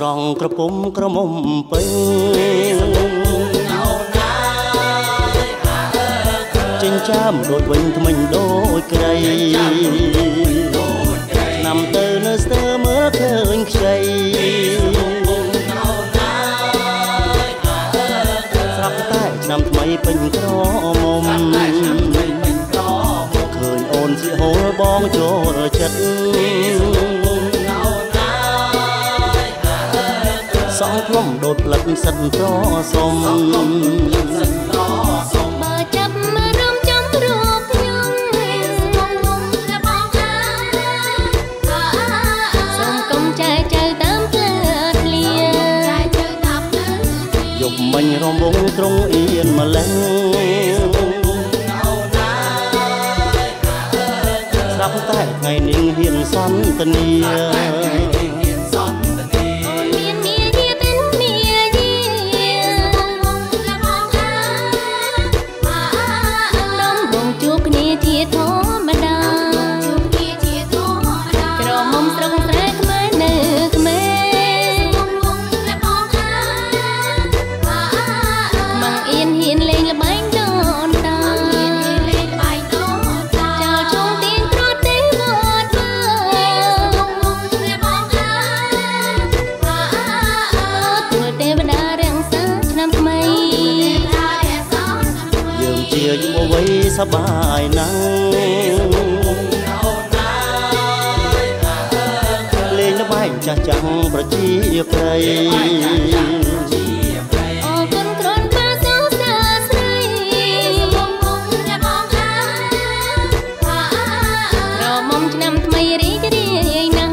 สรองกระปุมกระมมเปิงจินจ้ามโดดวิ่งทำไมโดดไกลนำเตอเนสเตอเมื่อเธออิงใจสับใต้นำทำไมเป็นกระมมเคยโอนสิโหบองโจรจัดสองพร่องโดดหลับสั่นรอสมมันรำวงตรงเอียนมาแล้วรับใต้ไงนิ่งเฮียนซ้ำตะเนียสบายนั่งเล่นใบจะจังประจีไพรออกคนกรนปลาสาวสาใสมองมองและมองหาเรามองจะนำทำไมรีจะดีนั่ง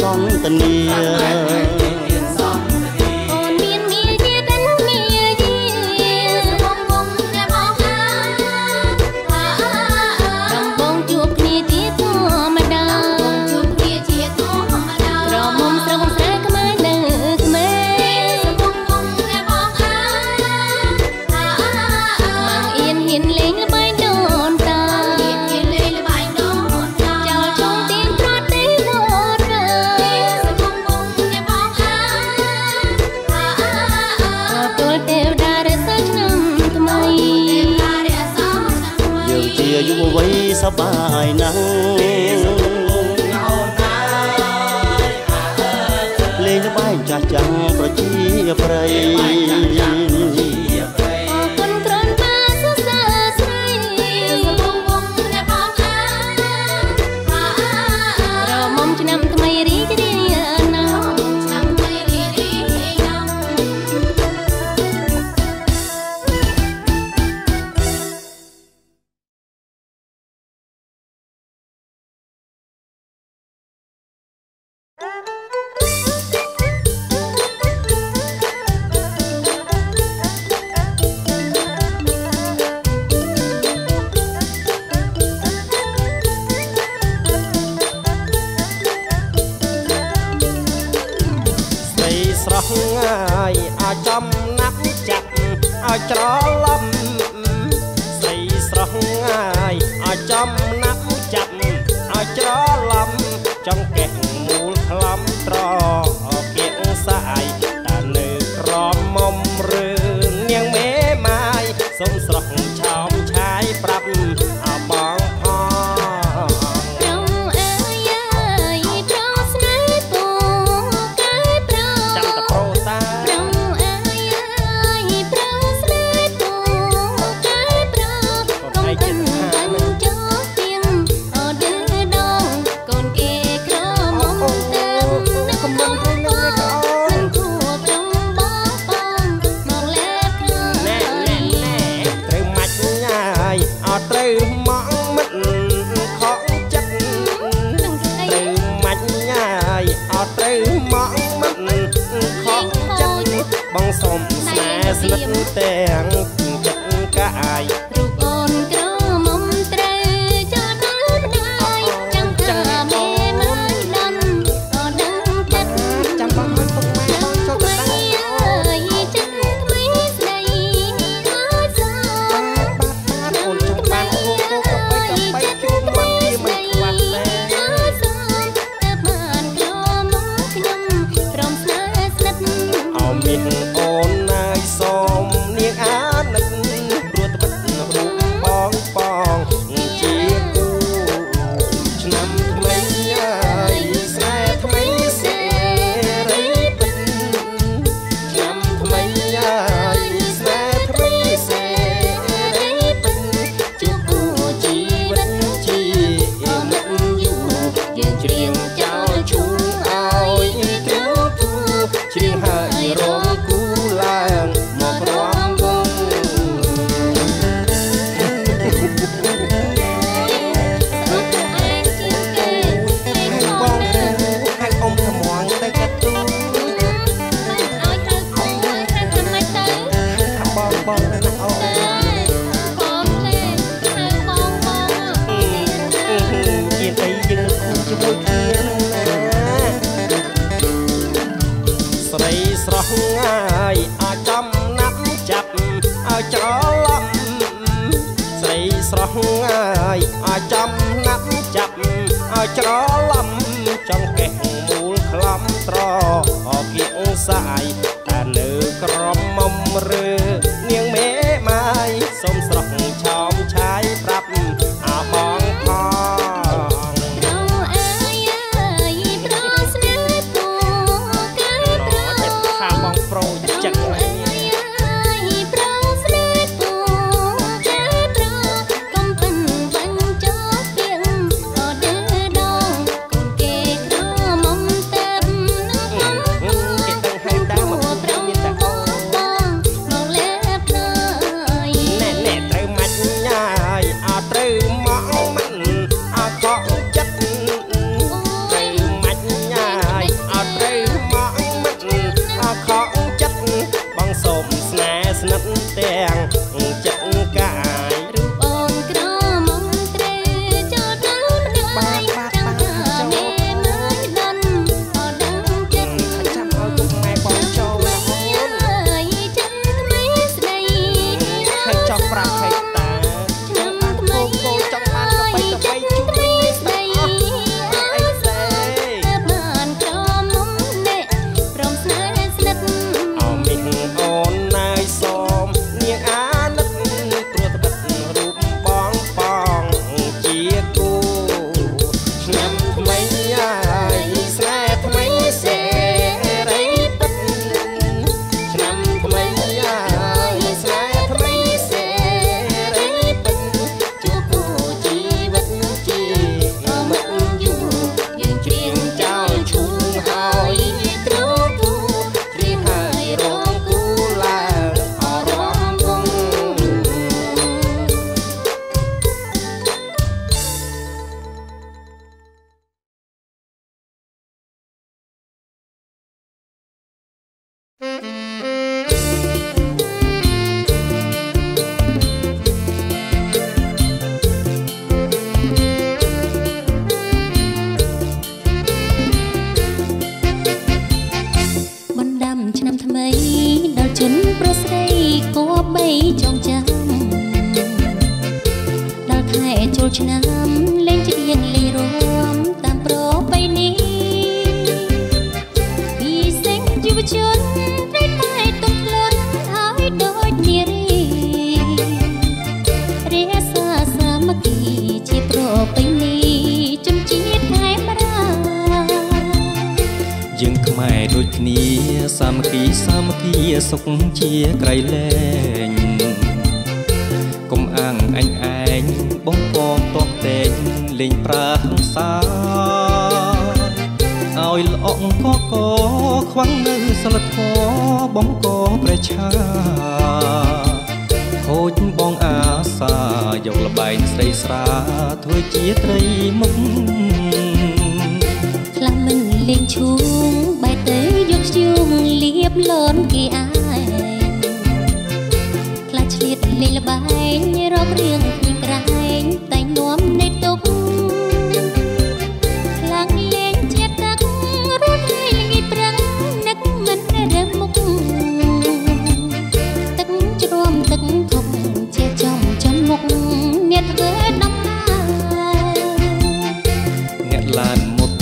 ซ้อนตะเนียโอนเมียนเมียเดียดันเมียเดียมองมองและมองหารำบงจูบนี่เทียตัวมาดารอมมตรงสายก็มาเดินเมย์มองมองและมองหามังเอียนเห็นเล็งละใบโดนตาอยู่ไว้สบายนั่งเล่นใบจะจังประจีไพรออกคนกรนปลาสาวสาใสมองมองและมองหาเรามองจะนำทำไมรีจะดีนั่ง สียมแต่งจังกายรูปอ่อนกระมมตรื้อจนได้จังกะเมไม่ลันอ่อนดังจัดจังบ้างจังไม่เอ่ยจังไม่ใส่หัวใจจังไม่เอ่ยจังไม่ใส่หัวใจแต่ผ่านกระมมยังพร้อมสละสัตย์เอามินอ่อนนายสมเนียอาหนึ่งรัวตะบัดรูปปองเจี๊ยกูฉันนำทำไมแซ่ทำไมเสรีปิ่นนำทำไมแซ่ทำไมเสรีปิ่นจูกูจีวันจีมันอยู่ยืนเรียงเจ้าชู้เอาเจ้าตูเรียงหายร้องกูลางหมอกร้องวงบองกูให้อมขมวงแต่กระตูทำบองนักออกเกียร์ไปยืนคู่จะพูดเกียร์ใส่สร้างง่ายอาจำนับจับอาจลำใส่สร้างง่ายอาจำนับจับอาจลำจังเก่งมูลคลำตรอออกเกี่ยงสายแต่เนื้อกรอบมมเรือเนียงเมฆไม้สมสร้างชอมใช้ปรับอาบองทองนัดแต่งจังกายรูปองกระมงตรื้อจนได้จังกะเมไม่ลันอ่อนดังจัดจังเอาตุ้มไม้ปองโจมจังไม่ใส่ให้จอกปราบให้ตาจังไม่โกจังมันก็ไปจะไปจุดសុខជាក្រៃលែងកុំអាងអញឯងបងពងតបតែងលេងប្រាសាឲ្យល្អអង្គកខ្វាំងនៅសិលធម៌បងកងប្រជាខូចបងអាសាយកលបែងស្រីស្រាធ្វើជាត្រីមុខខ្លាំងមិនលេងឈូងបែកទៅយកជុំលៀបលន់គេអា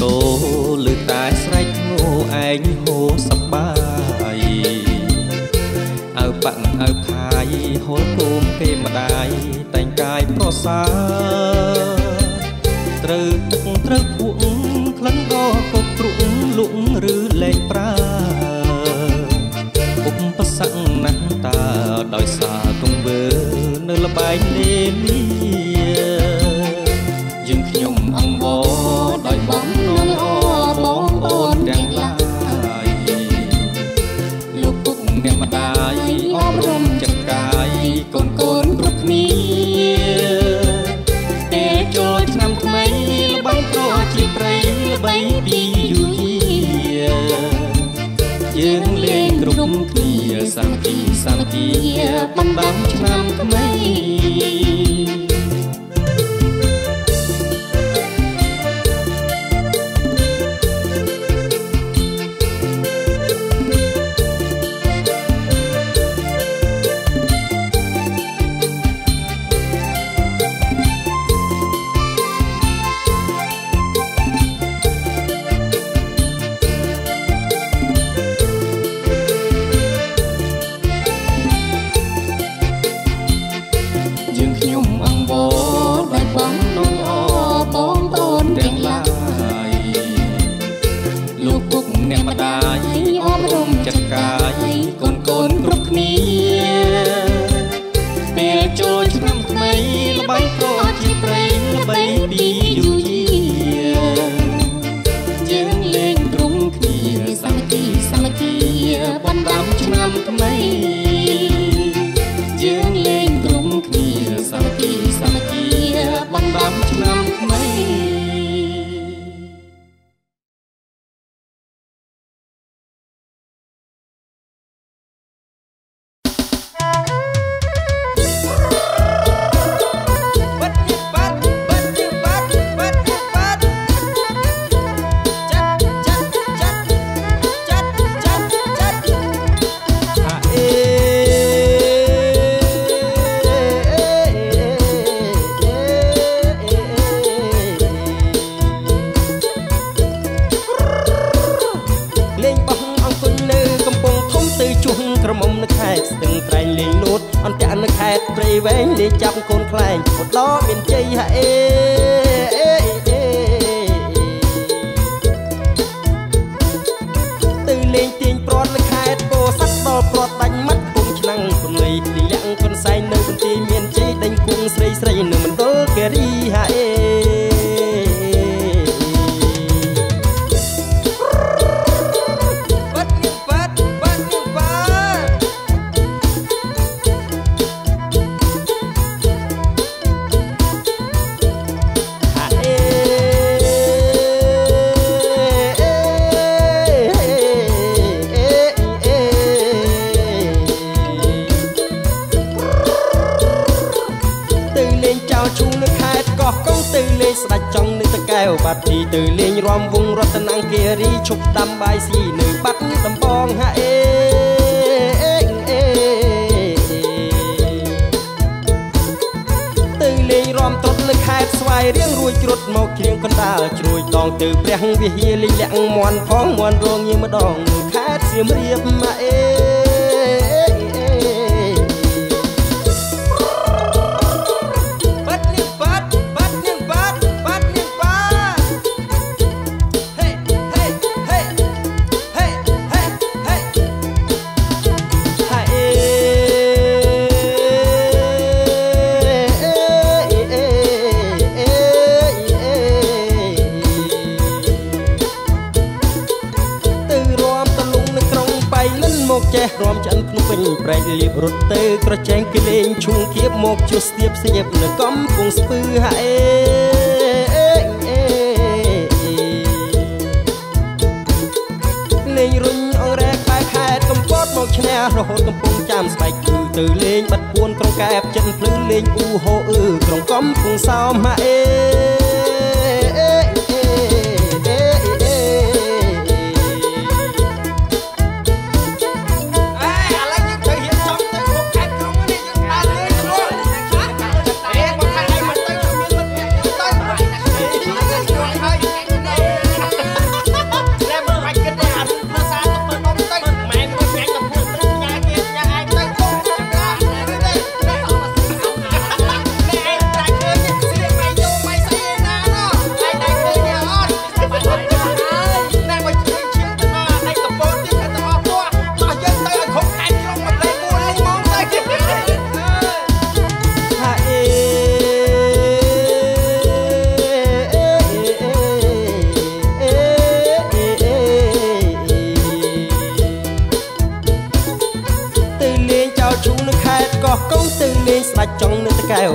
โตหรือตายใส่โง่ไอ้โหสบายเอาปังเอาพายโหดกลุ่มเกมได้แต่งกายเพราะสาตรึกตรึกผุงคลั้นรอกบกรุงลุงหรือแหลงปลาอุปสรรคนั้นตาดอยสาตรงเบอร์เนื้อละใบเลี้ยยังขยมอังวอดอยบ้องน้องอ้อบ้องโอนแดงลายลูกกุ๊กแนมดายอ้อมรมจัดกายโกนโกนรุกมีเตะโจทย์นำทำไมใบโตจีไพรใบปีอยู่เยี่ยงเล่นกลุ่มเกียร์สามปีสามปีปันบังทำทำไม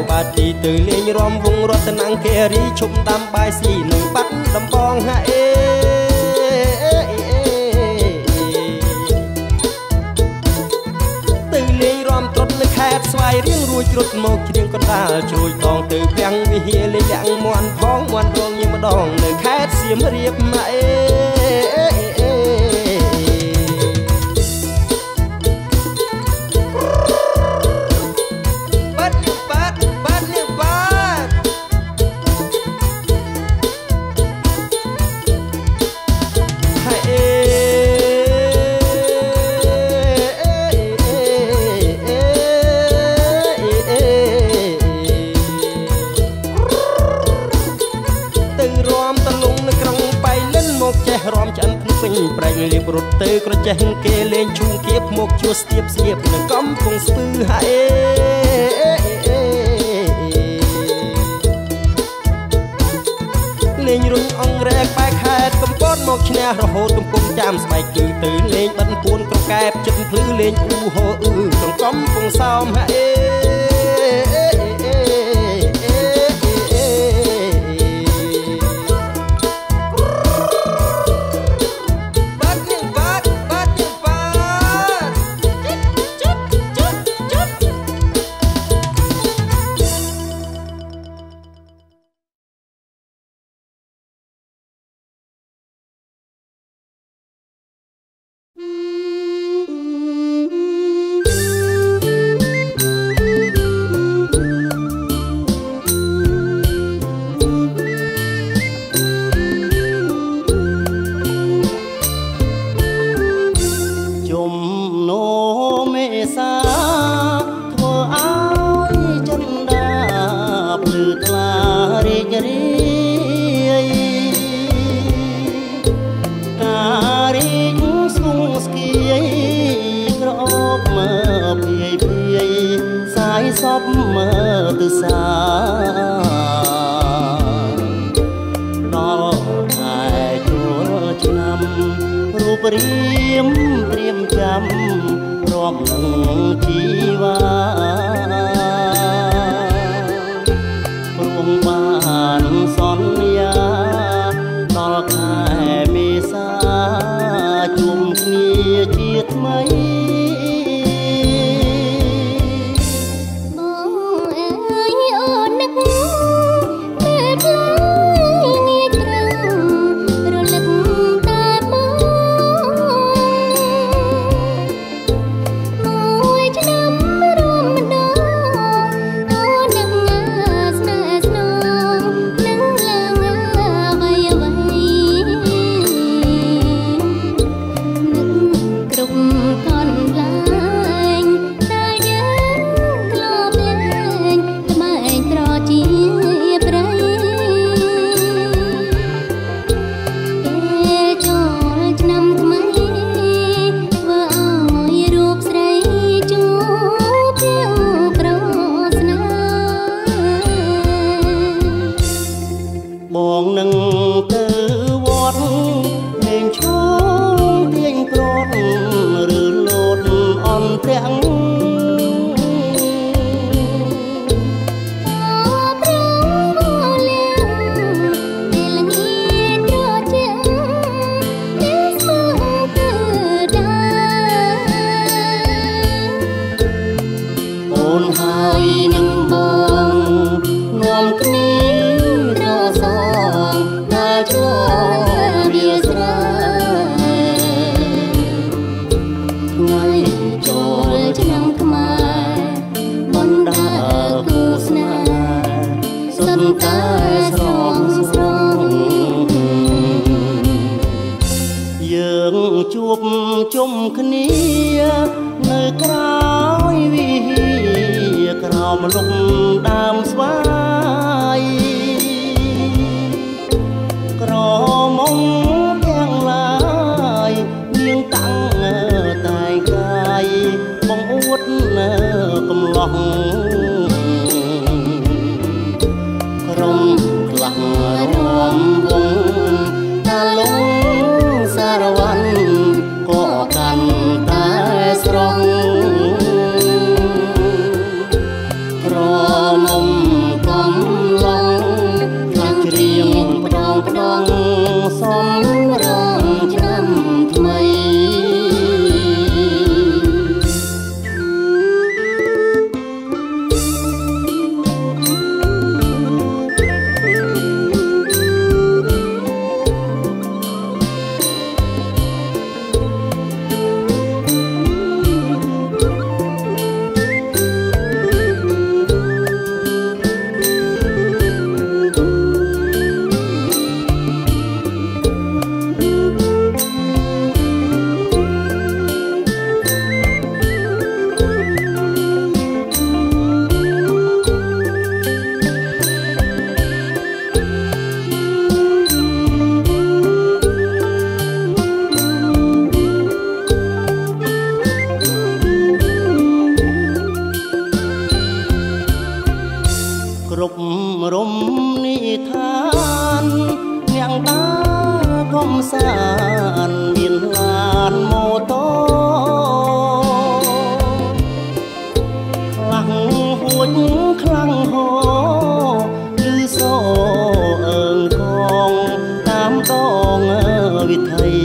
ปาตีตื่นเลี้ยงรอมวงรถนังเกรีชุมตามปลายสีหนึ่งปัดลำปองฮะเอตื่นเลี้ยงรอมตรดเลยแคบสวายเรียงรวยตรดหมกเรียงก็ตาช่วยตองตื่นแข็งวิเฮเลยแข็งมวนท้องมวนรองยิ่งมาดองเลยแคบเสียมเรียบมาเอรถเตะกระจายเกเรนชุ่มเก็บหมกชัวเสียบเสียบในก้มคงสปือหาเอเล่นรุ่งองแรกไปขาดกำปอดหมกชนะระโหดกำปงจามสบายคือตื่นเล่นบันปวนกระแกบจนพลื้อเล่นอูโหอือต้องก้มคงซ้อมหาเอ มสานดินลานโมโตคลังหุ่นคลังโหลือโซเอิงกองตามต้องวิไทย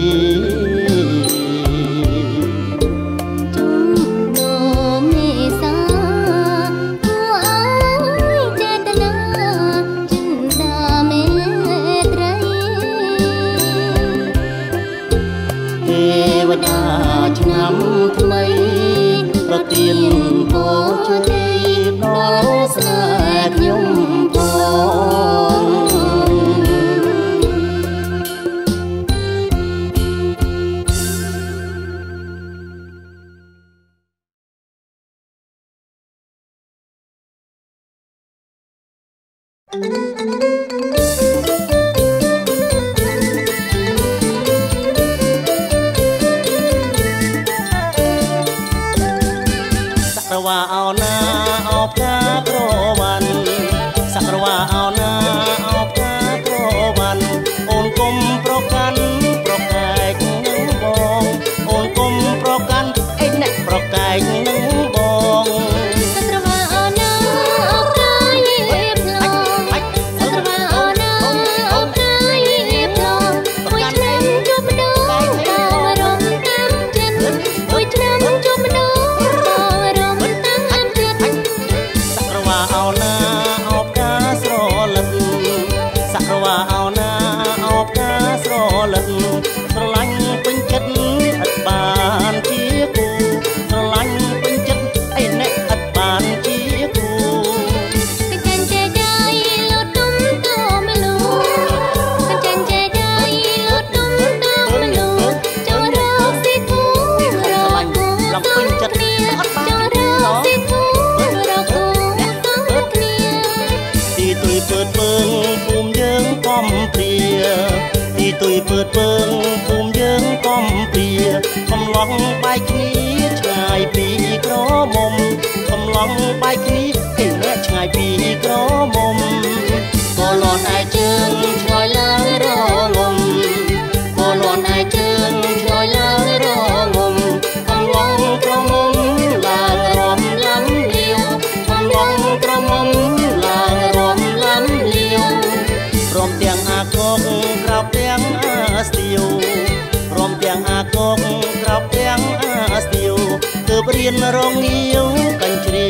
เรียนร้องยิ้วกันเกลี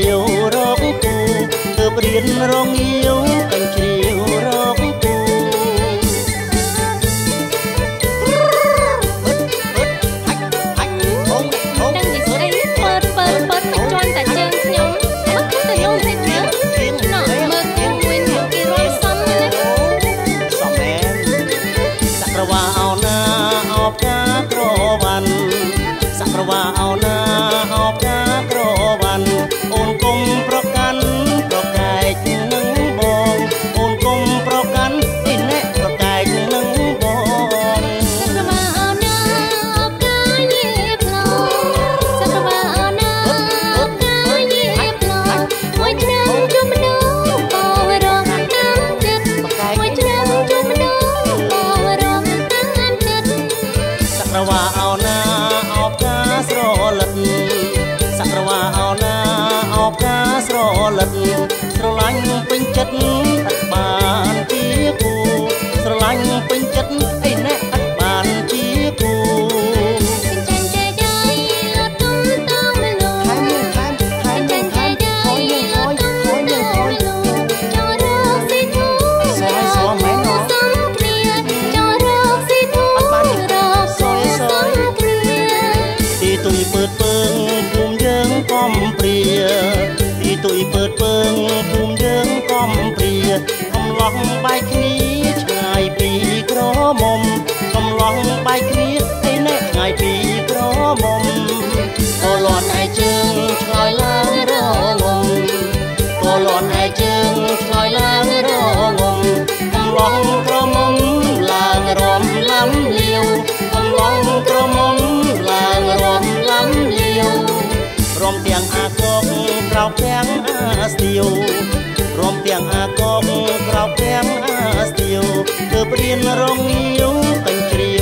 ยว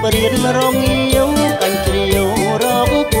เปรียนรองยิ้วกันเกลียวร้องกู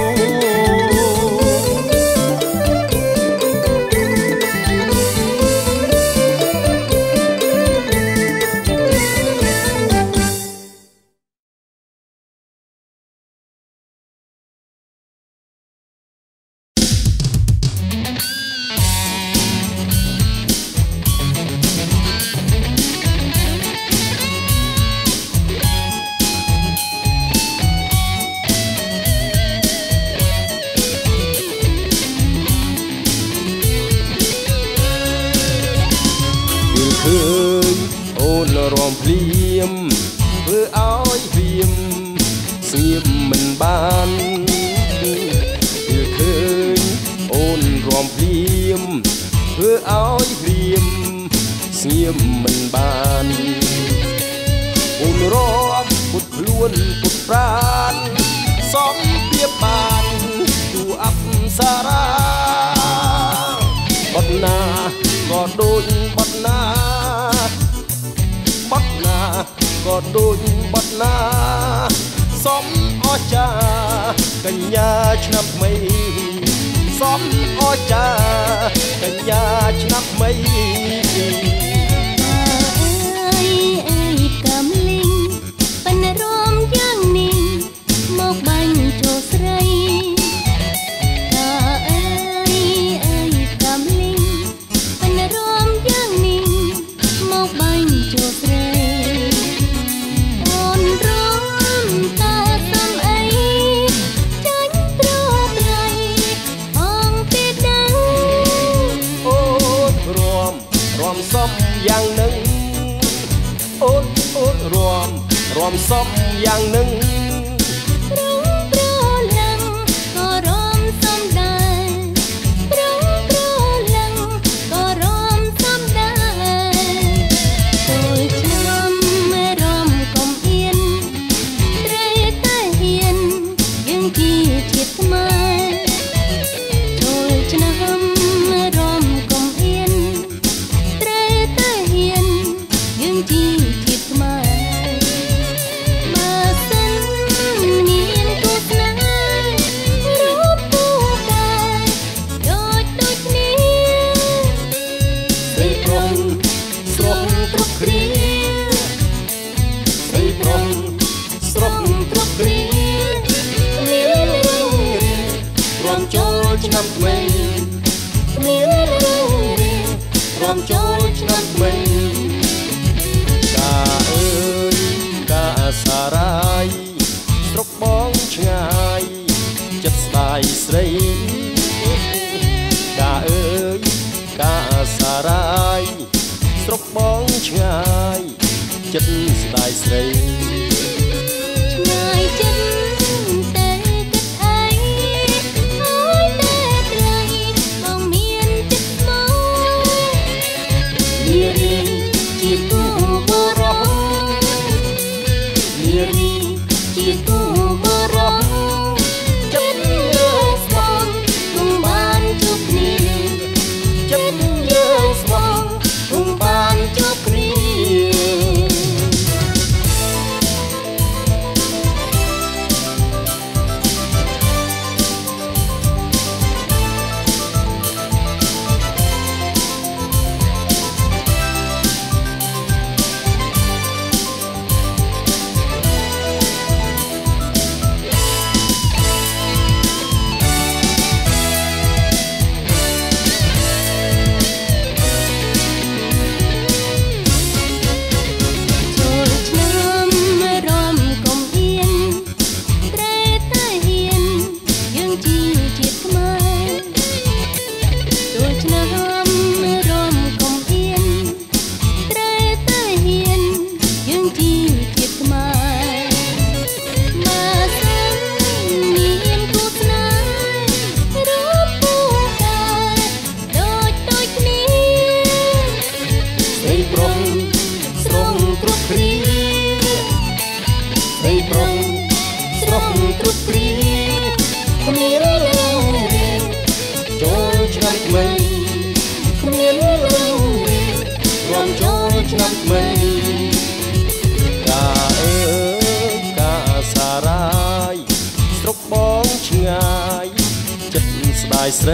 ายใส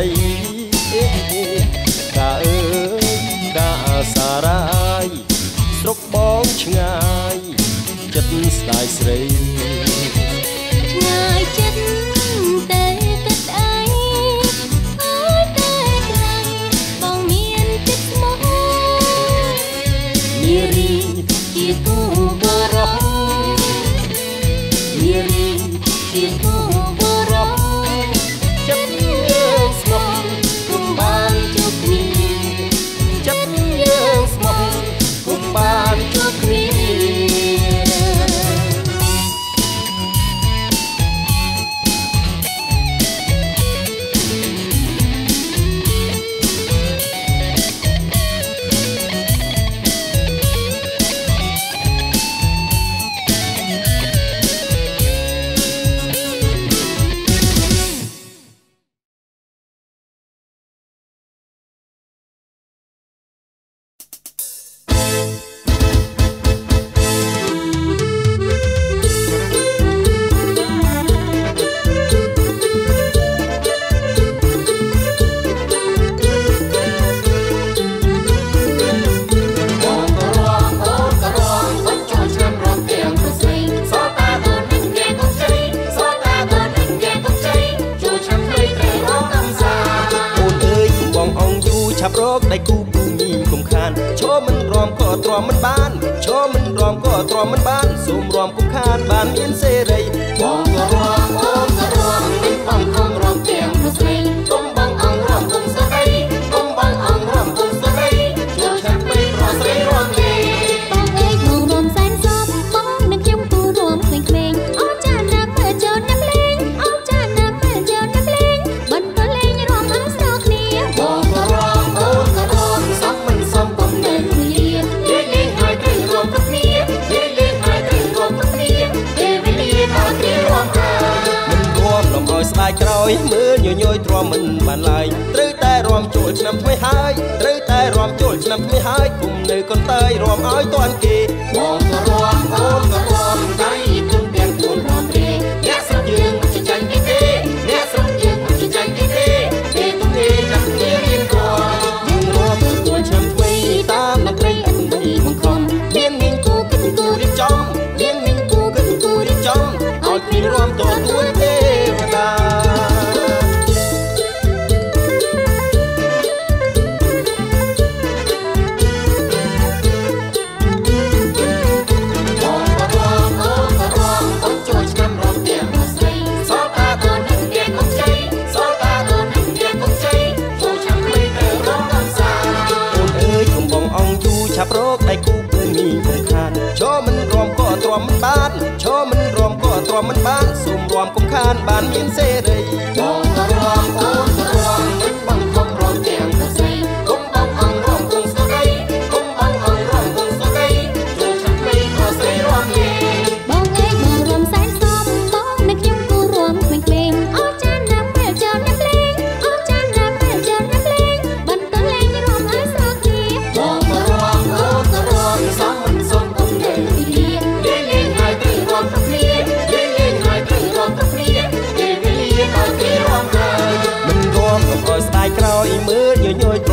กาเอ๋ยกาสาร้ายสกบ้องชงายจัดสายใสง่ายจัดแต่กัดไอเอาแต่กลังบ้องเมียนติดมองมีรีที่ตู้บรอมีรีที่ตู้บรอจับเยื่อสมองกุมบ้านจุกมีจับเยื่อสมองกุมบ้านจุกมี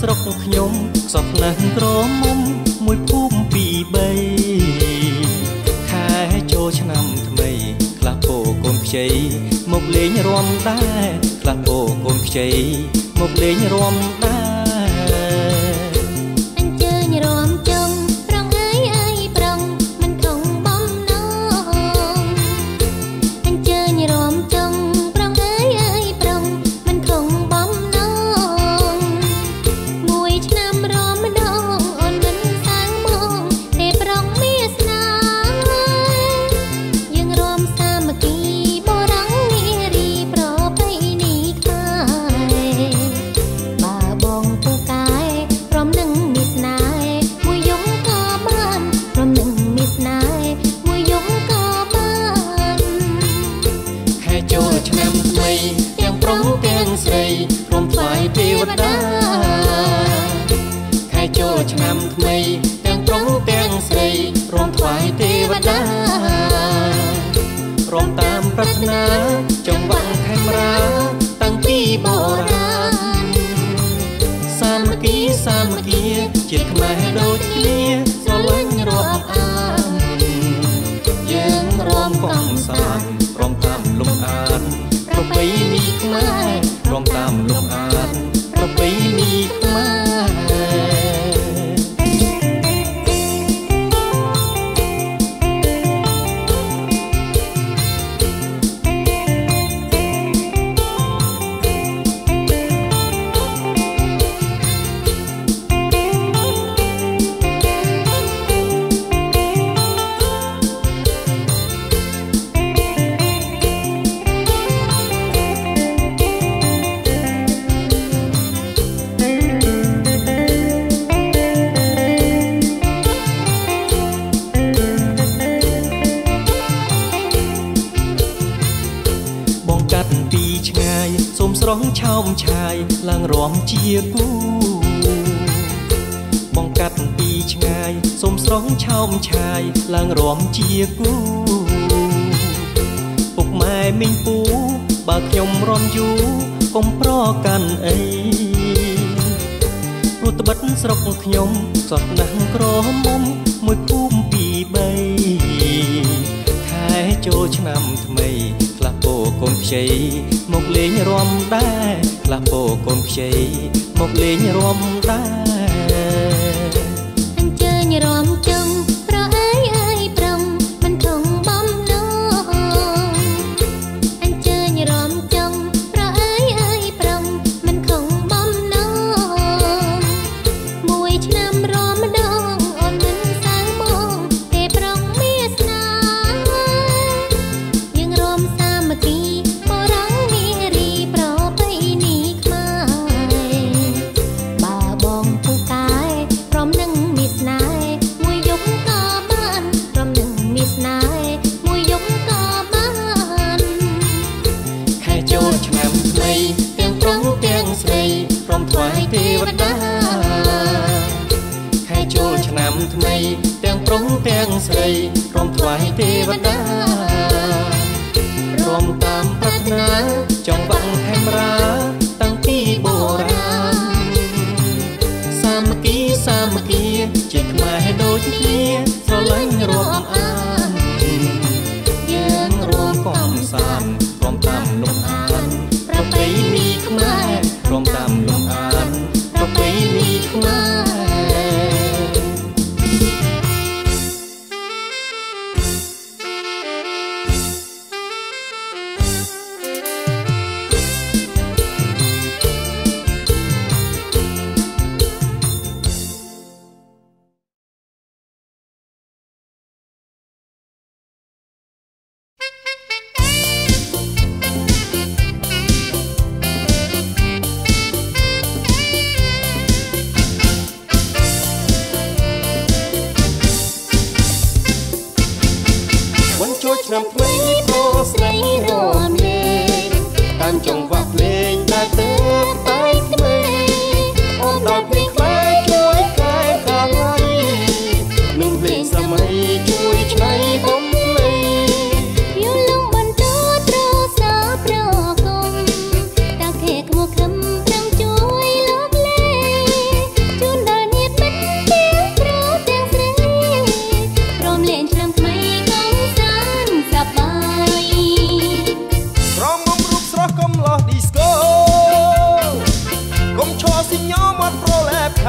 สรกยมสอบเลินโรมมมวยพุ่มปีใบขายโจชนำทำไมคลาโปกลมใจหมกเลงรวมได้คลาโปกลมใจหมกเลงรวมได้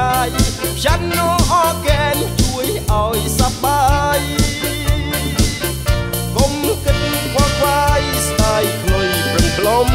ไทยฉันน้องออแกนช่วยเอาสบายกลมกึ่งควายควายสไตล์ลอยปรุงปลอม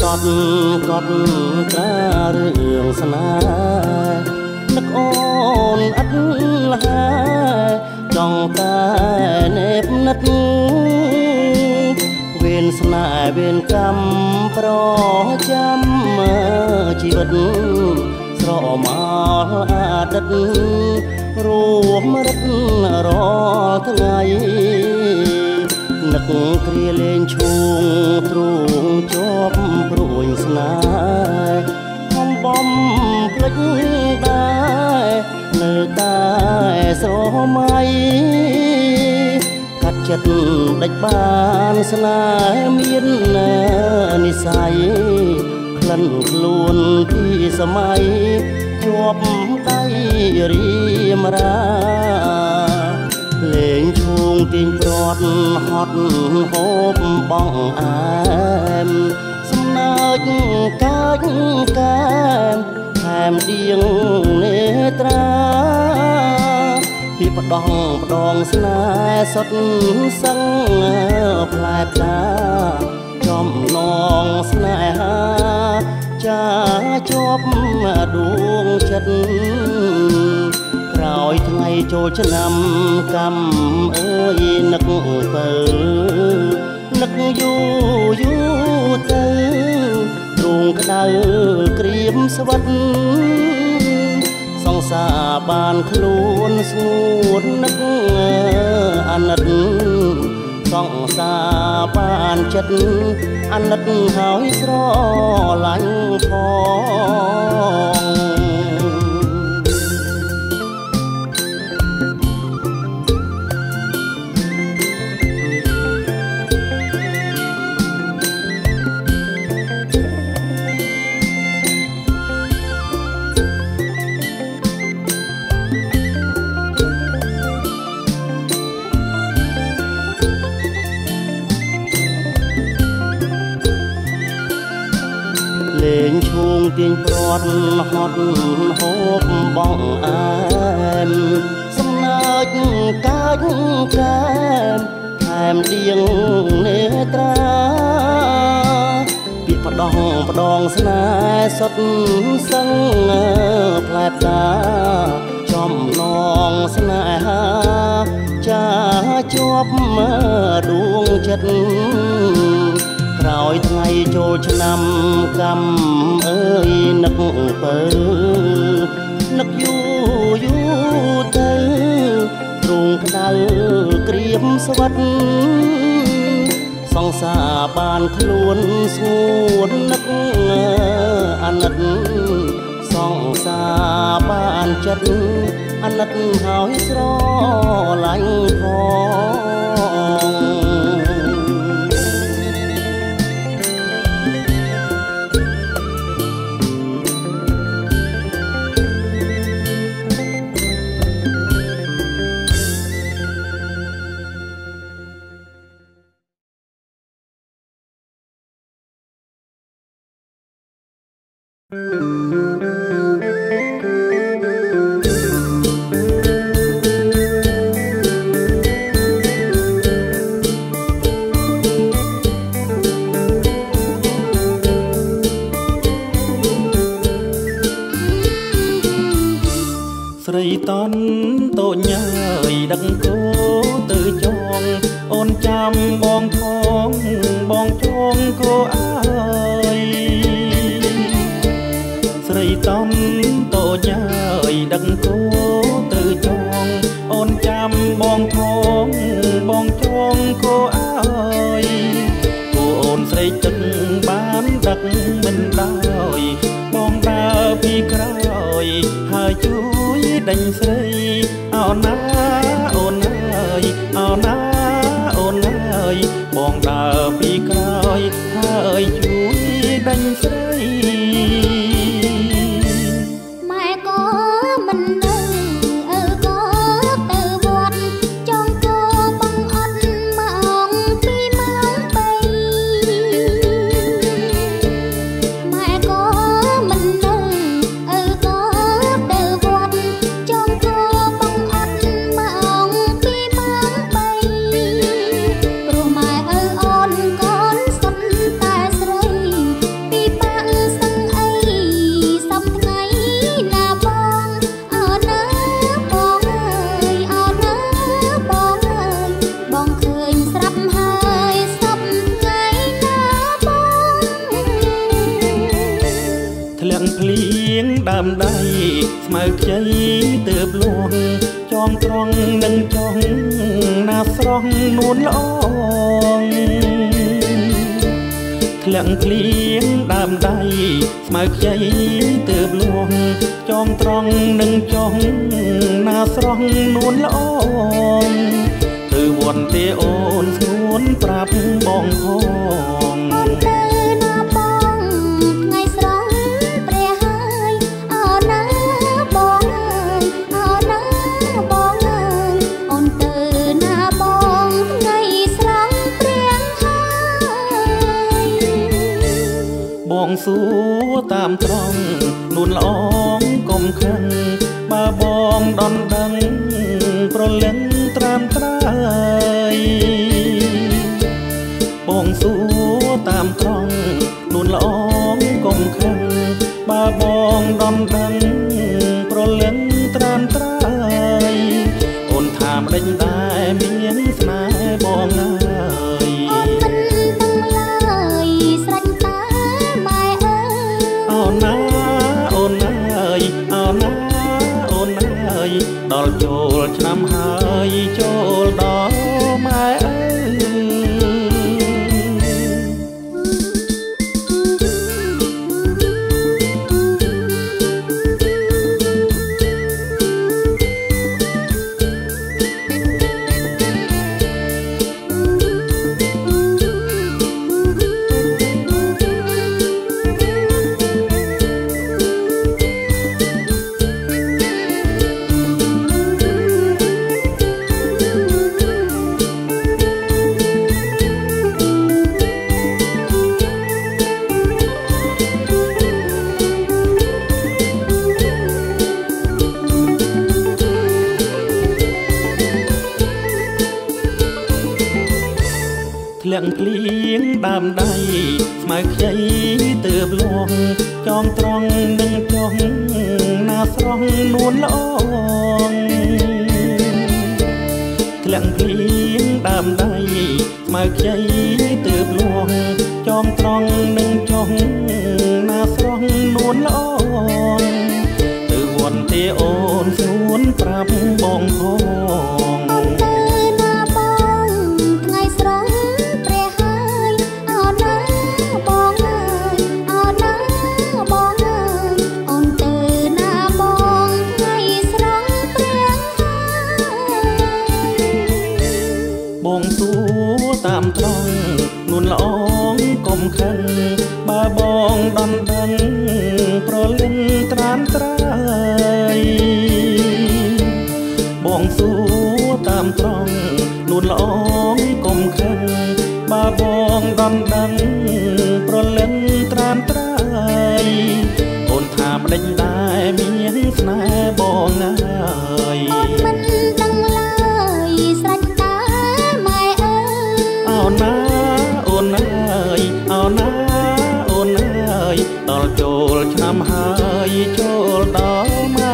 สดกอดกระเรื่องสนานักอ่อนอัดละหาจ้องตาเน็บนัดเวียนสนาเวียนกรรมปรอจำมาชีวิตสรอมาอาดัดรูมรัดรอทั้งไงนักเครียดเล่นชงตรงจบปรุยสนายหอมบอมพลิกได้เนื้อตาโสไม้กัดจัดดักบานสนายมีนนิสัยคลั่นคลวนที่สมัยจบใต้ริมราเลงชงตีนปลอดหอดหอบบ้องอามสำนักกัดกามแถมเดียงเนตราพี่ประดองสนายสดสังปลายปลาจอมนองสนายหาจะจบดวงฉันเราทั้งไงโจชนำกำเอ้ยนักเปิดนักอยู่เติร์ดวงกระดาษกรีมสวัสดิ์สองสาบานคลวนสูดนักอันนัดสองสาบานจัดอันนัดหายสร้อยหลังทองเตียงปลอดหอดหอบบ้องอามสำนักกัดกามแถมเดียงเนตราปีประดองสนายสดสังแผลตาจอ มนองสนาจะจบเมื่อดวงจันทร์คราวไทยโจชนำกำเอ้ยนักเปิดนักอยู่เติร์ตรงกระดาเกรียมสวัสดิ์สองสาบานคลวนสวนนักอนัดสองสาบานจัดอนัดหายสรอไหลพอง มาใครเติบลงจองตรองดึงจองหน้าสรองนูนละองเคลื่อนเพลียงตามได้มาใครเติบลงจองตรองดึงจองหน้าสรองนูนละองตื่นวันเที่ยวอ่อนสวนปราบบองคองบ่าบองดำดังโปรเล่นตรานตรายบองสู้ตามตรองนุ่นละอองกลมคันบ่าบองดำดังโปรเล่นตรานตรายโอนถามได้ได้มีสนายบองนายมันดังเลยสักตาไม่เอ่ยเอาหน้าโอนนายเอาหน้าตอลโจลช้ำหายโจลดอกไม้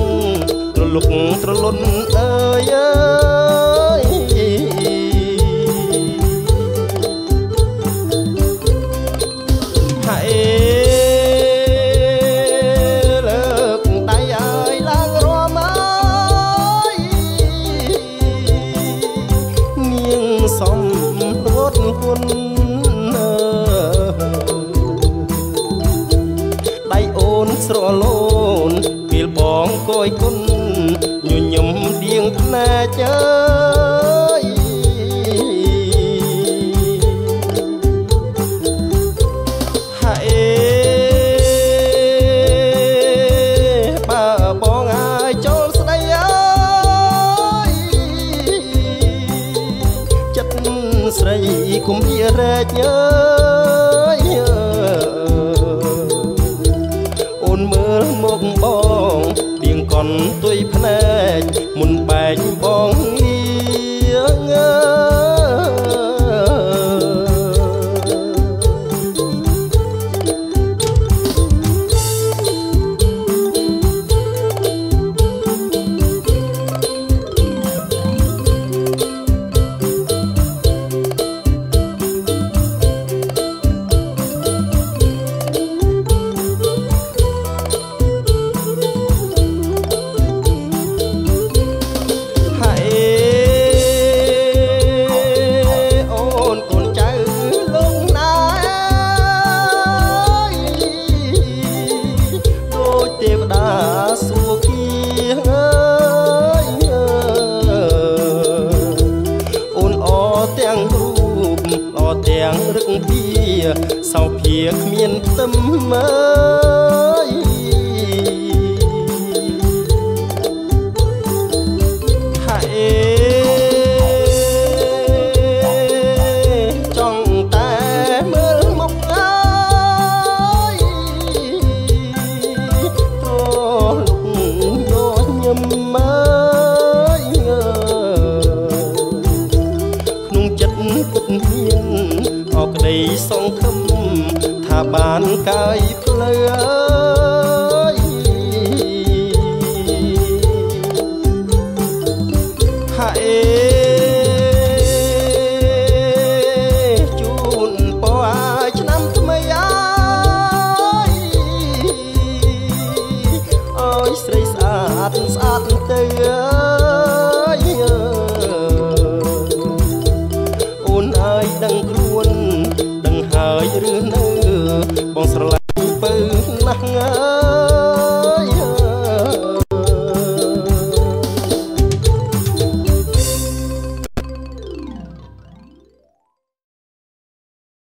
កដីសងខំថាបានកายផ្លឺ